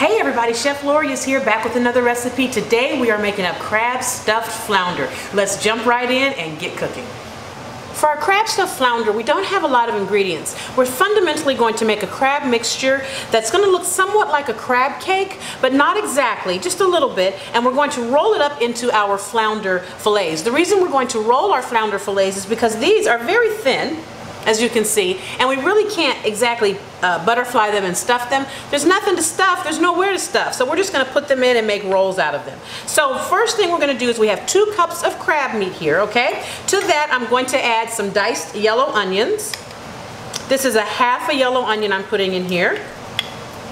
Hey everybody, Chef Lorious here, back with another recipe. Today we are making a crab stuffed flounder. Let's jump right in and get cooking. For our crab stuffed flounder, we don't have a lot of ingredients. We're fundamentally going to make a crab mixture that's going to look somewhat like a crab cake, but not exactly, just a little bit, and we're going to roll it up into our flounder fillets. The reason we're going to roll our flounder fillets is because these are very thin, as you can see, and we really can't exactly butterfly them and stuff them. There's nothing to stuff, there's nowhere to stuff, so we're just going to put them in and make rolls out of them. So first thing we're going to do is we have 2 cups of crab meat here, okay? To that I'm going to add some diced yellow onions. This is 1/2 a yellow onion I'm putting in here,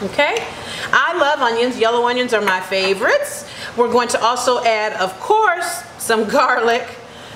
okay? I love onions, yellow onions are my favorites. We're going to also add, of course, some garlic.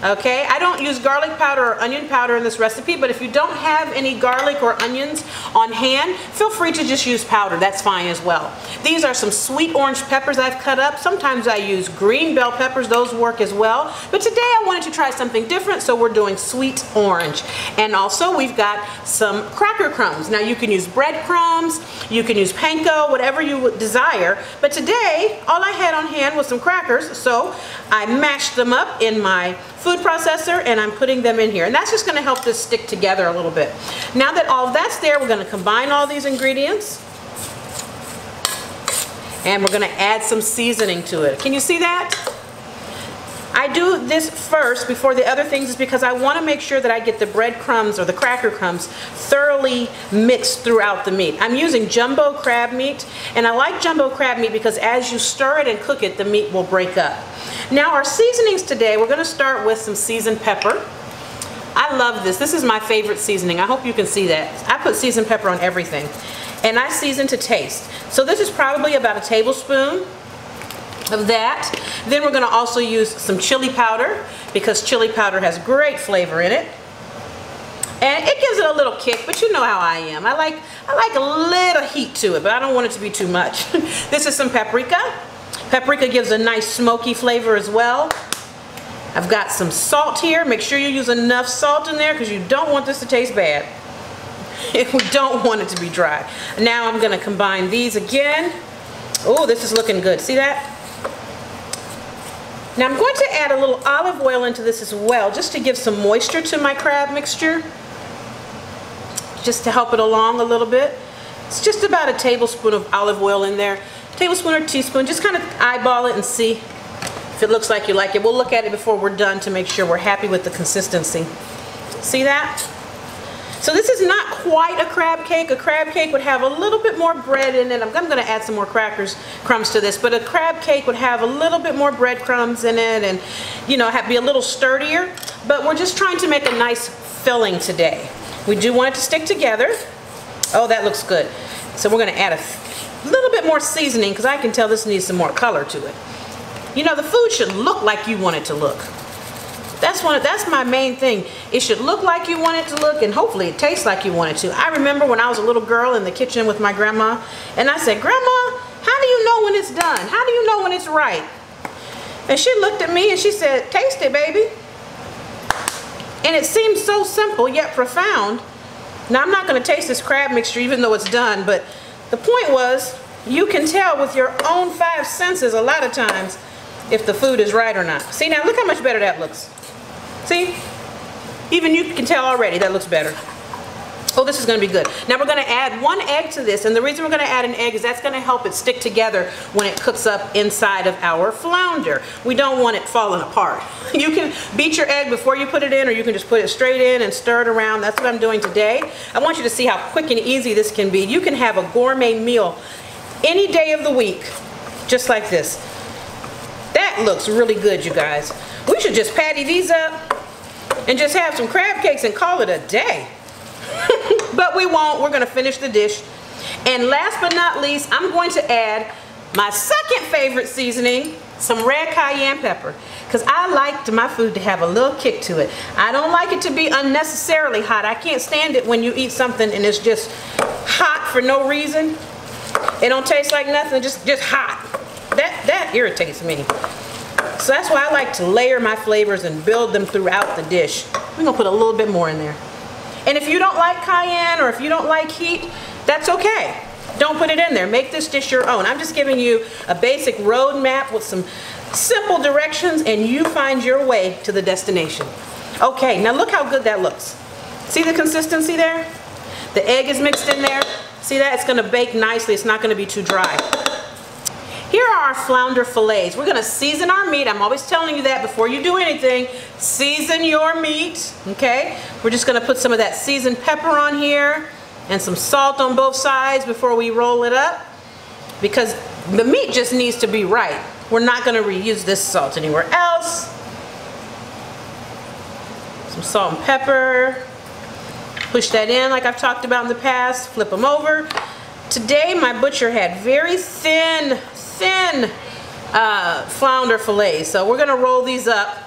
Okay, I don't use garlic powder or onion powder in this recipe, but if you don't have any garlic or onions on hand, feel free to just use powder. That's fine as well. These are some sweet orange peppers I've cut up. Sometimes I use green bell peppers. Those work as well. But today I wanted to try something different, so we're doing sweet orange. And also we've got some cracker crumbs. Now you can use bread crumbs, you can use panko, whatever you desire. But today, all I had on hand was some crackers, so I mashed them up in my food processor and I'm putting them in here, and that's just going to help this stick together a little bit. Now that all that's there, we're going to combine all these ingredients and we're going to add some seasoning to it. Can you see that? I do this first before the other things is because I want to make sure that I get the breadcrumbs or the cracker crumbs thoroughly mixed throughout the meat. I'm using jumbo crab meat, and I like jumbo crab meat because as you stir it and cook it, the meat will break up. Now our seasonings today, we're going to start with some seasoned pepper. I love this. This is my favorite seasoning. I hope you can see that. I put seasoned pepper on everything, and I season to taste. So this is probably about a tablespoon of that. Then we're going to also use some chili powder because chili powder has great flavor in it. And it gives it a little kick, but you know how I am. I like a little heat to it, but I don't want it to be too much. This is some paprika. Paprika gives a nice smoky flavor as well. I've got some salt here. Make sure you use enough salt in there because you don't want this to taste bad. We don't want it to be dry. Now I'm going to combine these again. Oh, this is looking good. See that? Now I'm going to add a little olive oil into this as well, just to give some moisture to my crab mixture, just to help it along a little bit. It's just about a tablespoon of olive oil in there, a tablespoon or teaspoon. Just kind of eyeball it and see if it looks like you like it. We'll look at it before we're done to make sure we're happy with the consistency. See that? So this is not quite a crab cake. A crab cake would have a little bit more bread in it. I'm going to add some more crumbs to this, but a crab cake would have a little bit more breadcrumbs in it and, you know, be a little sturdier. But we're just trying to make a nice filling today. We do want it to stick together. Oh, that looks good. So we're going to add a little bit more seasoning because I can tell this needs some more color to it. You know, the food should look like you want it to look. That's my main thing. It should look like you want it to look, and hopefully it tastes like you want it to. I remember when I was a little girl in the kitchen with my grandma, and I said, "Grandma, how do you know when it's done? How do you know when it's right?" And she looked at me and she said, "Taste it, baby." And it seems so simple yet profound. Now I'm not going to taste this crab mixture even though it's done, but the point was you can tell with your own 5 senses a lot of times if the food is right or not. See, now look how much better that looks. See, even you can tell already that looks better. Oh, this is going to be good. Now we're going to add 1 egg to this, and the reason we're going to add an egg is that's going to help it stick together when it cooks up inside of our flounder. We don't want it falling apart. You can beat your egg before you put it in, or you can just put it straight in and stir it around. That's what I'm doing today. I want you to see how quick and easy this can be. You can have a gourmet meal any day of the week, just like this. That looks really good, you guys. We should just patty these up and just have some crab cakes and call it a day. But we won't. We're going to finish the dish. And last but not least, I'm going to add my second favorite seasoning, some red cayenne pepper, because I like my food to have a little kick to it. I don't like it to be unnecessarily hot. I can't stand it when you eat something and it's just hot for no reason. It don't taste like nothing, just hot. That irritates me. So that's why I like to layer my flavors and build them throughout the dish. We're going to put a little bit more in there. And if you don't like cayenne or if you don't like heat, that's okay. Don't put it in there. Make this dish your own. I'm just giving you a basic roadmap with some simple directions, and you find your way to the destination. Okay, now look how good that looks. See the consistency there? The egg is mixed in there. See that? It's going to bake nicely. It's not going to be too dry. Here are our flounder fillets. We're going to season our meat. I'm always telling you that before you do anything. Season your meat, okay? We're just going to put some of that seasoned pepper on here and some salt on both sides before we roll it up, because the meat just needs to be right. We're not going to reuse this salt anywhere else. Some salt and pepper. Push that in like I've talked about in the past. Flip them over. Today my butcher had very thin flounder fillets, so we're going to roll these up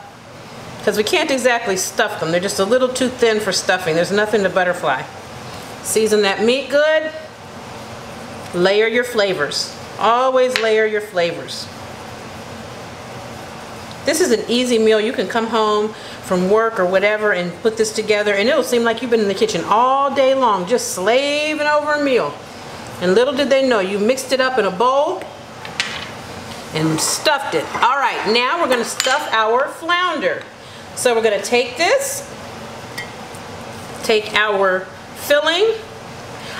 because we can't exactly stuff them. They're just a little too thin for stuffing. There's nothing to butterfly. Season that meat good. Layer your flavors. Always layer your flavors. This is an easy meal. You can come home from work or whatever and put this together, and it'll seem like you've been in the kitchen all day long just slaving over a meal. And little did they know, you mixed it up in a bowl and stuffed it. All right, now we're going to stuff our flounder. So we're going to take this, take our filling.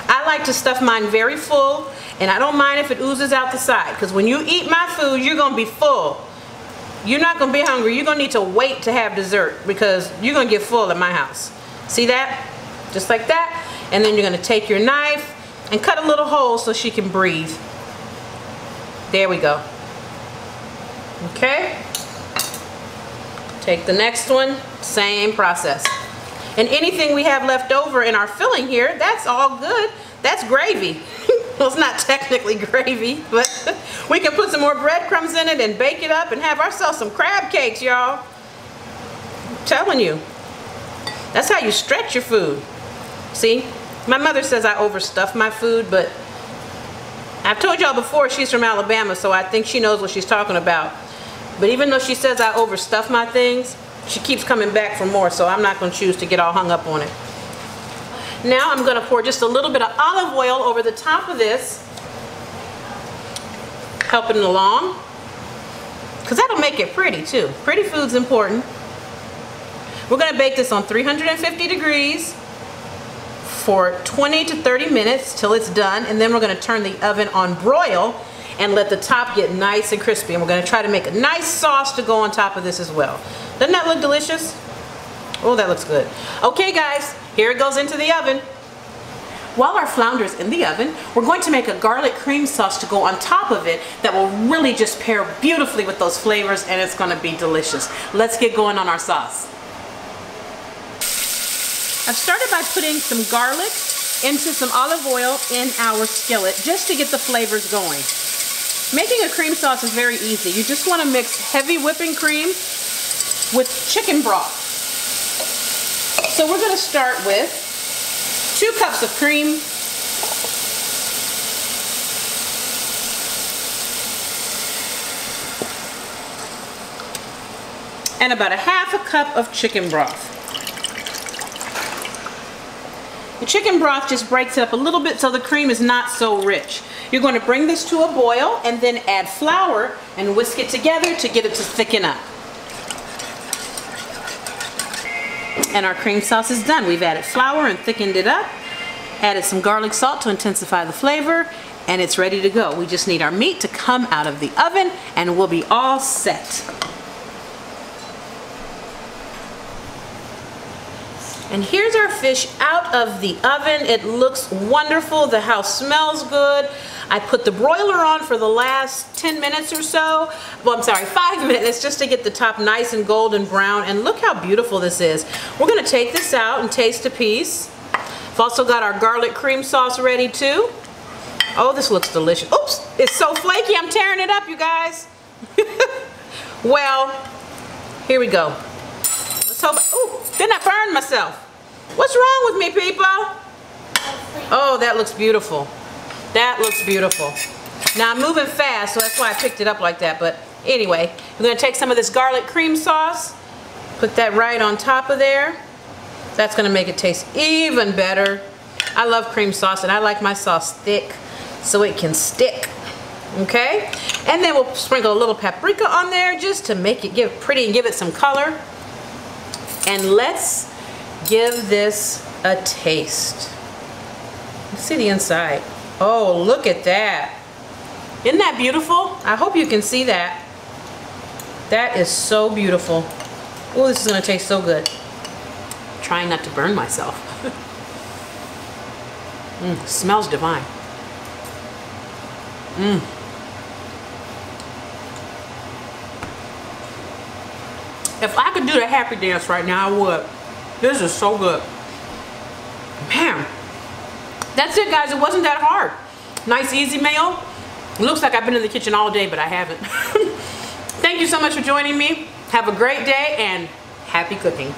I like to stuff mine very full, and I don't mind if it oozes out the side, because when you eat my food, you're going to be full. You're not going to be hungry. You're going to need to wait to have dessert, because you're going to get full at my house. See that? Just like that. And then you're going to take your knife and cut a little hole so she can breathe. There we go. Okay. Take the next one. Same process. And anything we have left over in our filling here, that's all good. That's gravy. Well, it's not technically gravy, but we can put some more breadcrumbs in it and bake it up and have ourselves some crab cakes, y'all. I'm telling you. That's how you stretch your food. See? My mother says I overstuff my food, but I've told y'all before, she's from Alabama, so I think she knows what she's talking about. But even though she says I overstuff my things, she keeps coming back for more, so I'm not going to choose to get all hung up on it. Now I'm going to pour just a little bit of olive oil over the top of this, helping it along, because that'll make it pretty too. Pretty food's important. We're going to bake this on 350 degrees for 20 to 30 minutes till it's done, and then we're going to turn the oven on broil and let the top get nice and crispy. And we're going to try to make a nice sauce to go on top of this as well. Doesn't that look delicious? Oh, that looks good. Okay, guys, here it goes into the oven. While our flounder is in the oven, we're going to make a garlic cream sauce to go on top of it that will really just pair beautifully with those flavors, and it's going to be delicious. Let's get going on our sauce. I've started by putting some garlic into some olive oil in our skillet just to get the flavors going. Making a cream sauce is very easy. You just want to mix heavy whipping cream with chicken broth. So we're going to start with 2 cups of cream, 1 cup, and about 1/2 cup of chicken broth. The chicken broth just breaks it up a little bit so the cream is not so rich. You're going to bring this to a boil and then add flour and whisk it together to get it to thicken up. And our cream sauce is done. We've added flour and thickened it up, added some garlic salt to intensify the flavor, and it's ready to go. We just need our meat to come out of the oven and we'll be all set. And here's our fish out of the oven. It looks wonderful. The house smells good. I put the broiler on for the last 10 minutes or so. Well, I'm sorry, 5 minutes, just to get the top nice and golden brown. And look how beautiful this is. We're going to take this out and taste a piece. I've also got our garlic cream sauce ready too. Oh, this looks delicious. Oops, it's so flaky. I'm tearing it up, you guys. Well, here we go. Ooh, then I burned myself. What's wrong with me, people? Oh, that looks beautiful. That looks beautiful. Now I'm moving fast, so that's why I picked it up like that. But anyway, we're going to take some of this garlic cream sauce, put that right on top of there. That's going to make it taste even better. I love cream sauce, and I like my sauce thick. so it can stick. Okay, and then we'll sprinkle a little paprika on there just to make it give pretty and give it some color. And let's give this a taste. Let's see the inside. Oh, look at that. Isn't that beautiful? I hope you can see that. That is so beautiful. Oh, this is gonna taste so good. I'm trying not to burn myself. Smells divine. If I could do the happy dance right now, I would. This is so good. Man, that's it, guys. It wasn't that hard. Nice, easy meal. Looks like I've been in the kitchen all day, but I haven't. Thank you so much for joining me. Have a great day and happy cooking.